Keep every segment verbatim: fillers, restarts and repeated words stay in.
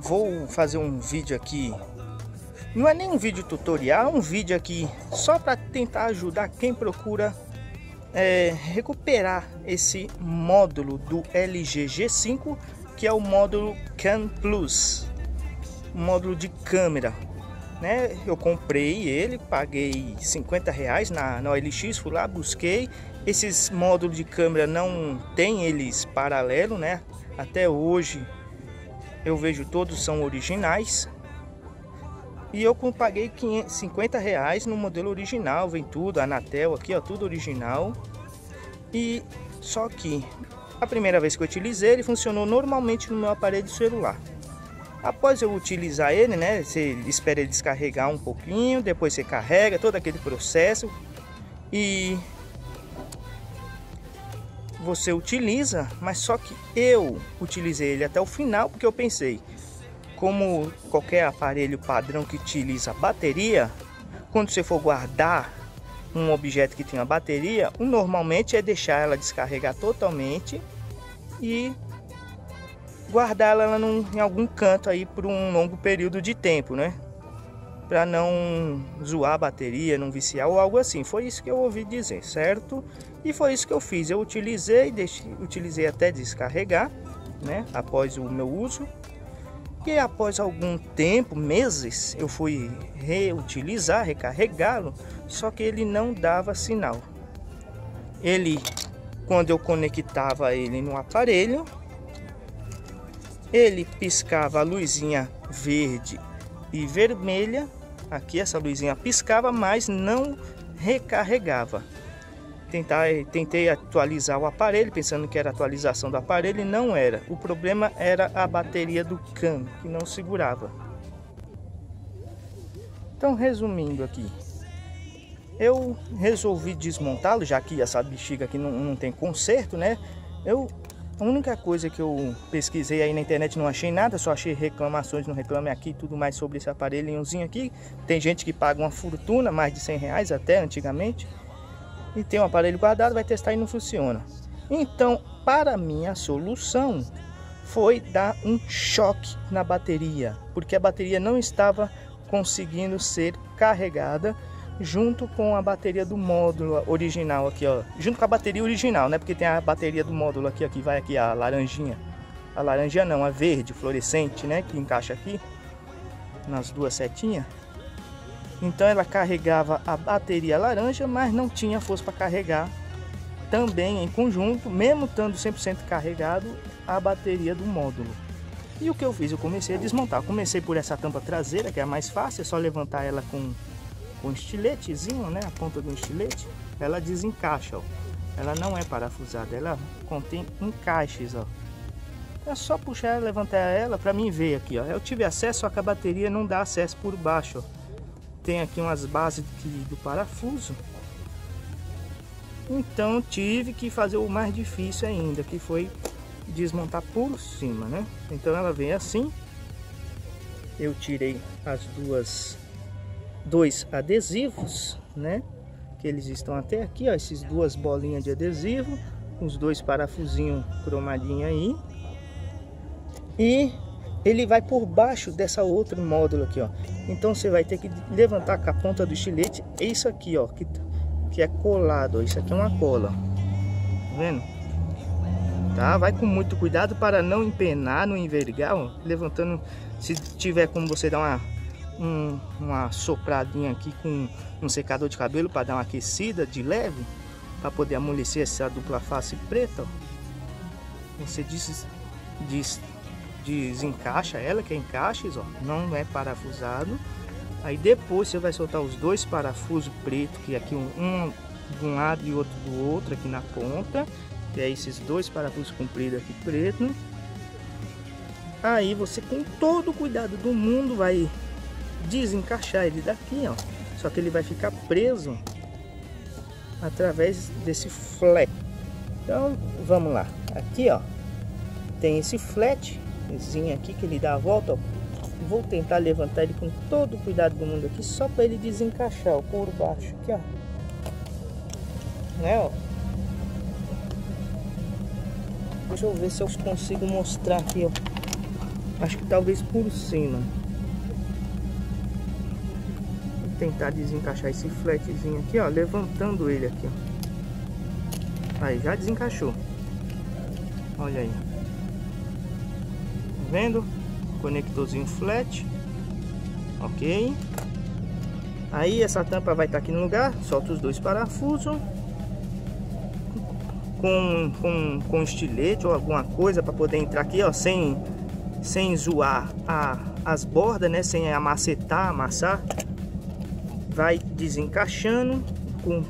Vou fazer um vídeo aqui, não é nem um vídeo tutorial, é um vídeo aqui só para tentar ajudar quem procura é, recuperar esse módulo do L G G cinco, que é o módulo Cam Plus, módulo de câmera, né? Eu comprei ele, paguei cinquenta reais na, na O L X, fui lá, busquei. Esses módulos de câmera não tem eles paralelo, né? Até hoje eu vejo todos são originais. E eu paguei cinquenta reais no modelo original, vem tudo, Anatel aqui, ó, tudo original. E só que a primeira vez que eu utilizei ele funcionou normalmente no meu aparelho celular. Após eu utilizar ele, né, você espera ele descarregar um pouquinho, depois você carrega, todo aquele processo. E você utiliza, mas só que eu utilizei ele até o final, porque eu pensei, como qualquer aparelho padrão que utiliza bateria, quando você for guardar um objeto que tem uma bateria, o normalmente é deixar ela descarregar totalmente e guardá-la num, em algum canto aí por um longo período de tempo, né? Para não zoar a bateria, não viciar ou algo assim. Foi isso que eu ouvi dizer, certo? E foi isso que eu fiz. Eu utilizei, deixei, utilizei até descarregar, né? Após o meu uso. E após algum tempo, meses, eu fui reutilizar, recarregá-lo. Só que ele não dava sinal. Ele, quando eu conectava ele no aparelho, ele piscava a luzinha verde e vermelha. Aqui essa luzinha piscava, mas não recarregava. Tentei, tentei atualizar o aparelho, pensando que era atualização do aparelho, e não era. O problema era a bateria do cam, que não segurava. Então, resumindo aqui, eu resolvi desmontá-lo, já que essa bexiga aqui não, não tem conserto, né? Eu... A única coisa que eu pesquisei aí na internet, não achei nada, só achei reclamações no Reclame Aqui e tudo mais sobre esse aparelhinhozinho aqui. Tem gente que paga uma fortuna, mais de cem reais até, antigamente, e tem um aparelho guardado, vai testar e não funciona. Então, para mim, a solução foi dar um choque na bateria, porque a bateria não estava conseguindo ser carregada junto com a bateria do módulo original aqui, ó, junto com a bateria original, né, porque tem a bateria do módulo aqui, aqui vai aqui a laranjinha, a laranja não, a verde, fluorescente, né, que encaixa aqui, nas duas setinhas. Então ela carregava a bateria laranja, mas não tinha força para carregar também em conjunto, mesmo estando cem por cento carregado, a bateria do módulo. E o que eu fiz? Eu comecei a desmontar, eu comecei por essa tampa traseira, que é a mais fácil, é só levantar ela com um estiletezinho, né? A ponta do estilete, ela desencaixa, ó. Ela não é parafusada, ela contém encaixes, ó. É só puxar, levantar ela para mim ver aqui, ó. Eu tive acesso, só que a bateria não dá acesso por baixo, ó. Tem aqui umas bases que, do parafuso. Então tive que fazer o mais difícil ainda, que foi desmontar por cima, né? Então ela vem assim. Eu tirei as duas dois adesivos, né, que eles estão até aqui, ó, esses duas bolinhas de adesivo, os dois parafusinhos cromadinhos aí, e ele vai por baixo dessa outra módulo aqui, ó. Então você vai ter que levantar com a ponta do estilete, é isso aqui, ó, que, que é colado, ó. Isso aqui é uma cola, tá vendo? Tá, vai com muito cuidado para não empenar, não envergar, ó, levantando. Se tiver como você dar uma Um, uma sopradinha aqui com um secador de cabelo para dar uma aquecida de leve, para poder amolecer essa dupla face preta, ó. Você des, des, desencaixa ela, que é encaixes, ó, não é parafusado. Aí depois você vai soltar os dois parafusos preto, que aqui um, um de um lado e outro do outro aqui na ponta, que é esses dois parafusos compridos aqui preto. Aí você, com todo o cuidado do mundo, vai desencaixar ele daqui, ó, só que ele vai ficar preso através desse flat. Então vamos lá, aqui, ó, tem esse flatzinho aqui que ele dá a volta, ó. Vou tentar levantar ele com todo o cuidado do mundo aqui, só para ele desencaixar, ó, por baixo aqui, ó, né, ó. Deixa eu ver se eu consigo mostrar aqui, ó, Acho que talvez por cima. Vou tentar desencaixar esse fletezinho aqui, ó, levantando ele aqui, ó. Aí, já desencaixou. Olha aí. Tá vendo? Conectorzinho flat. Ok. Aí essa tampa vai estar aqui no lugar. Solta os dois parafusos. Com, com, com estilete ou alguma coisa para poder entrar aqui, ó, sem, sem zoar a, as bordas, né? Sem amacetar, amassar. Vai desencaixando com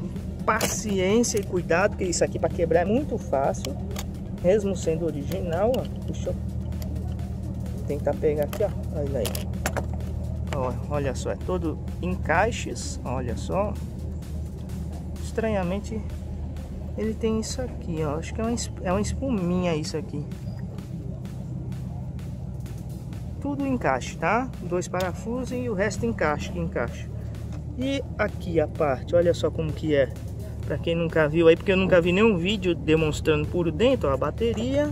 paciência e cuidado, porque isso aqui para quebrar é muito fácil. Mesmo sendo original, ó. Deixa eu tentar pegar aqui, ó. Olha aí. Ó, olha só, é todo encaixes. Olha só. Estranhamente... ele tem isso aqui, ó. Acho que é uma, é uma espuminha isso aqui. Tudo encaixe, tá? Dois parafusos e o resto encaixa, encaixa. E aqui a parte, olha só como que é. Pra quem nunca viu aí, porque eu nunca vi nenhum vídeo demonstrando por dentro, ó, a bateria.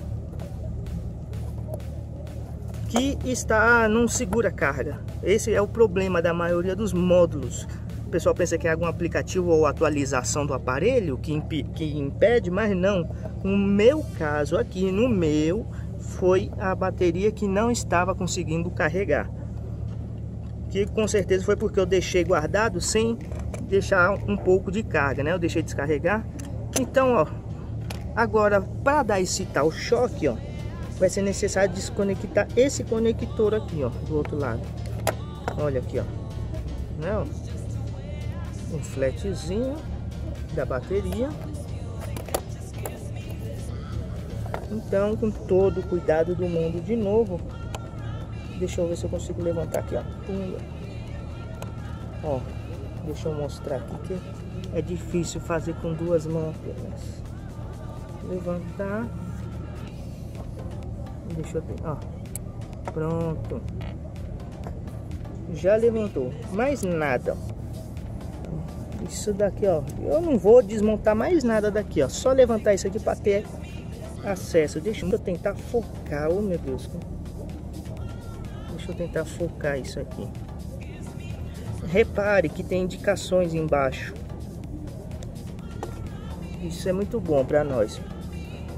Que está, não segura carga. Esse é o problema da maioria dos módulos. O pessoal pensa que é algum aplicativo ou atualização do aparelho que, imp que impede, mas não. No meu caso aqui, no meu, foi a bateria que não estava conseguindo carregar. Que com certeza foi porque eu deixei guardado sem deixar um pouco de carga, né? Eu deixei descarregar. Então, ó, agora para dar esse tal choque, ó, vai ser necessário desconectar esse conector aqui, ó, do outro lado. Olha aqui, ó. Não? Um fletezinho da bateria. Então, com todo o cuidado do mundo, de novo. Deixa eu ver se eu consigo levantar aqui, ó. Ó, deixa eu mostrar aqui que é difícil fazer com duas mãos apenas. Levantar. Deixa eu ver, ó. Pronto. Já levantou. Mais nada, ó. Isso daqui, ó, eu não vou desmontar mais nada daqui, ó, só levantar isso aqui para ter acesso. Deixa eu tentar focar, oh meu Deus, deixa eu tentar focar isso aqui. Repare que tem indicações embaixo, isso é muito bom para nós.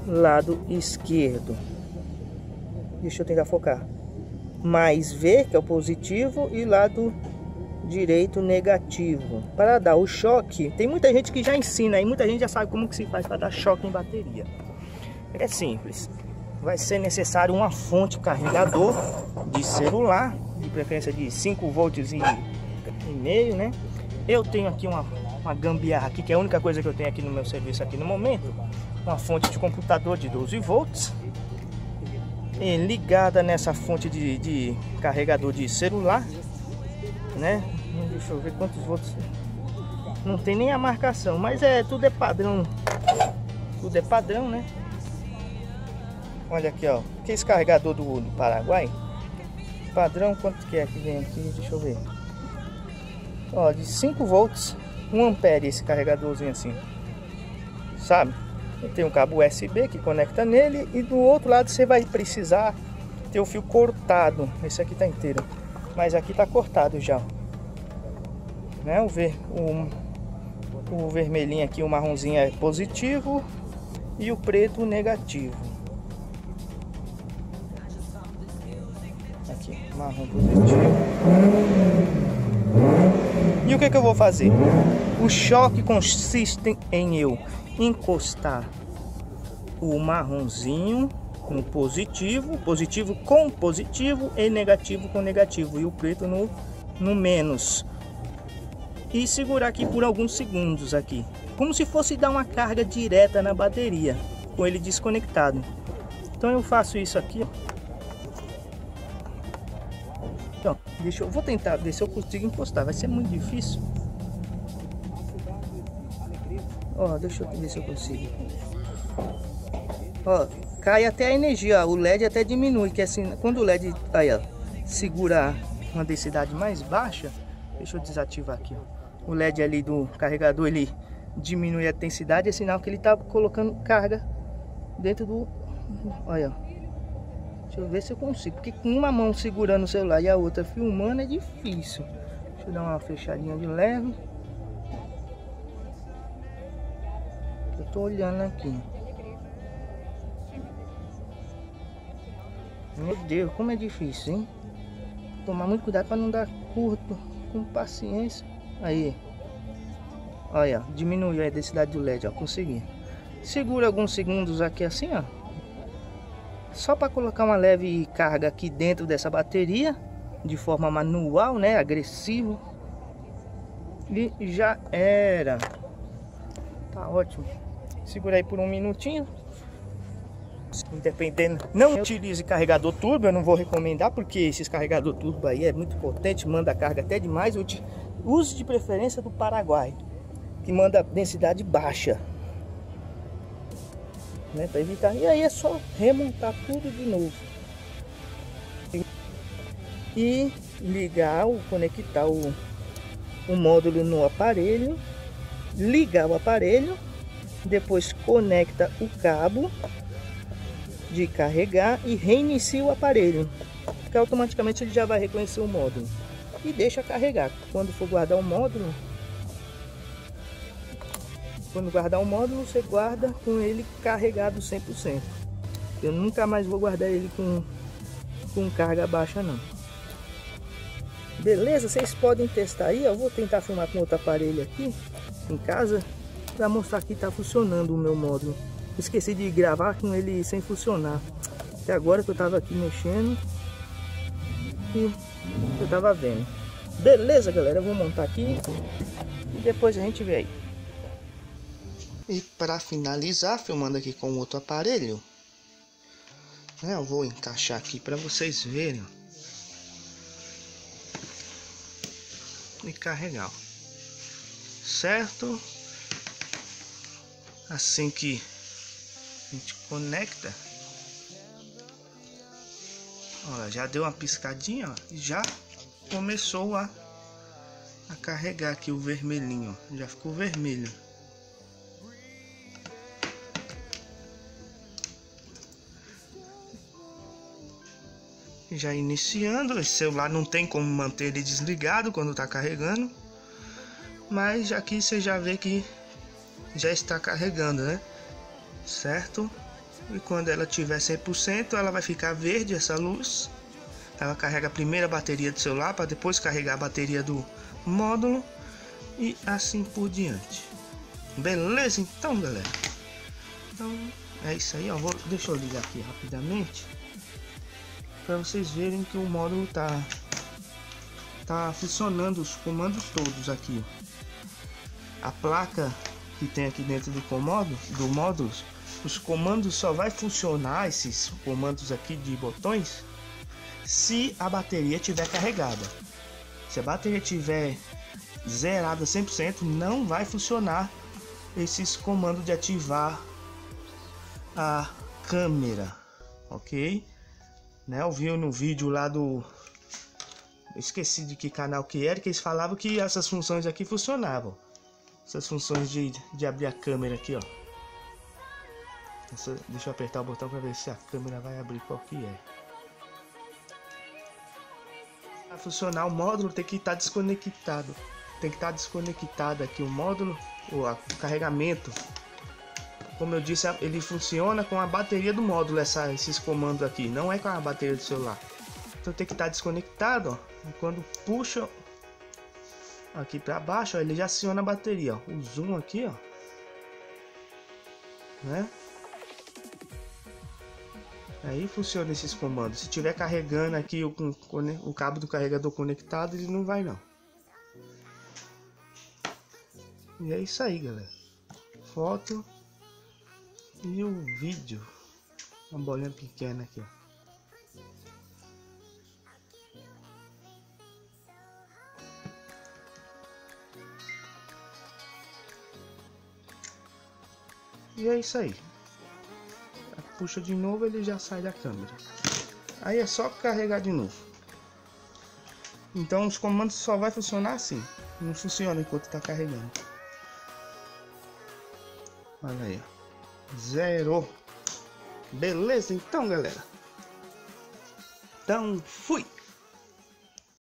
Lado esquerdo, deixa eu tentar focar, mais ver que é o positivo e lado direito negativo. Para dar o choque, tem muita gente que já ensina e muita gente já sabe como que se faz para dar choque em bateria. É simples. Vai ser necessário uma fonte carregador de celular, de preferência de cinco volts e, e meio, né? Eu tenho aqui uma, uma gambiarra aqui, que é a única coisa que eu tenho aqui no meu serviço aqui no momento. Uma fonte de computador de doze volts e ligada nessa fonte de, de carregador de celular, né? Deixa eu ver quantos volts. Não tem nem a marcação, mas é tudo é padrão. Tudo é padrão, né? Olha aqui, ó. Que esse carregador do, do Paraguai. Padrão, quanto que é que vem aqui? Deixa eu ver. Ó, de cinco volts, um ampere esse carregadorzinho assim. Sabe? Tem um cabo U S B que conecta nele e do outro lado você vai precisar ter o fio cortado. Esse aqui tá inteiro. Mas aqui tá cortado já, né? O, ver, o, o vermelhinho aqui, o marronzinho é positivo e o preto negativo. Aqui, marrom positivo. E o que que eu vou fazer? O choque consiste em eu encostar o marronzinho com positivo, positivo com positivo e negativo com negativo e o preto no, no menos e segurar aqui por alguns segundos aqui, como se fosse dar uma carga direta na bateria com ele desconectado. Então eu faço isso aqui, ó. Então, deixa eu, vou tentar ver se eu consigo encostar, vai ser muito difícil, ó, deixa eu ver se eu consigo, ó. Cai até a energia, ó. O L E D até diminui, que assim, quando o L E D aí, ó, segura uma densidade mais baixa, deixa eu desativar aqui, ó. O L E D ali do carregador, ele diminui a densidade, é sinal que ele tá colocando carga dentro do, olha, ó. Deixa eu ver se eu consigo, porque com uma mão segurando o celular e a outra filmando é difícil. Deixa eu dar uma fechadinha de leve. Eu tô olhando aqui. Meu Deus, como é difícil, hein? Tomar muito cuidado para não dar curto. Com paciência. Aí. Olha, diminuiu a densidade do L E D, ó. Consegui. Segura alguns segundos aqui assim, ó. Só para colocar uma leve carga aqui dentro dessa bateria. De forma manual, né? Agressivo. E já era. Tá ótimo. Segura aí por um minutinho. Dependendo, não utilize carregador turbo, eu não vou recomendar, porque esses carregador turbo aí é muito potente, manda carga até demais. Use de preferência do Paraguai, que manda densidade baixa, né, para evitar. E aí é só remontar tudo de novo e ligar ou conectar o, o módulo no aparelho, ligar o aparelho, depois conecta o cabo de carregar e reinicia o aparelho, que automaticamente ele já vai reconhecer o módulo e deixa carregar. Quando for guardar o módulo, quando guardar o módulo, você guarda com ele carregado cem por cento. Eu nunca mais vou guardar ele com, com carga baixa, não. Beleza? Vocês podem testar aí. Eu vou tentar filmar com outro aparelho aqui em casa para mostrar que está funcionando o meu módulo. Esqueci de gravar com ele sem funcionar. Até agora que eu tava aqui mexendo e eu tava vendo. Beleza, galera, eu vou montar aqui e depois a gente vê aí. E para finalizar, filmando aqui com outro aparelho, eu vou encaixar aqui para vocês verem e carregar, certo? Assim que a gente conecta, ó, já deu uma piscadinha, ó, e já começou a, a carregar aqui o vermelhinho, ó, já ficou vermelho. Já iniciando, esse celular não tem como manter ele desligado quando tá carregando, mas aqui você já vê que já está carregando, né? Certo? E quando ela tiver cem por cento, ela vai ficar verde, essa luz. Ela carrega a primeira bateria do celular para depois carregar a bateria do módulo e assim por diante. Beleza? Então, galera, então é isso aí, ó. Vou, deixa eu ligar aqui rapidamente para vocês verem que o módulo tá tá funcionando, os comandos todos aqui, ó. A placa que tem aqui dentro do comando do módulo, os comandos só vai funcionar, esses comandos aqui de botões, se a bateria tiver carregada. Se a bateria tiver zerada cem por cento, não vai funcionar esses comandos de ativar a câmera, ok? Né? Eu vi no vídeo lá do, eu esqueci de que canal que era, que eles falavam que essas funções aqui funcionavam. Essas funções de, de abrir a câmera aqui, ó. Essa, deixa eu apertar o botão para ver se a câmera vai abrir, qual que é. Para funcionar o módulo tem que estar tá desconectado. Tem que estar tá desconectado aqui o módulo, ou a, o carregamento. Como eu disse, ele funciona com a bateria do módulo, essa, esses comandos aqui. Não é com a bateria do celular. Então tem que estar tá desconectado, ó. E quando puxa aqui para baixo, ó, ele já aciona a bateria, ó. O zoom aqui, ó, né? Aí funciona esses comandos. Se tiver carregando aqui o, o cabo do carregador conectado, ele não vai, não. E é isso aí, galera. Foto e o vídeo. Uma bolinha pequena aqui, ó. E é isso aí. Puxa de novo, ele já sai da câmera. Aí é só carregar de novo. Então os comandos só vai funcionar assim. Não funciona enquanto tá carregando. Olha aí, ó. Zero. Beleza, então, galera. Então, fui!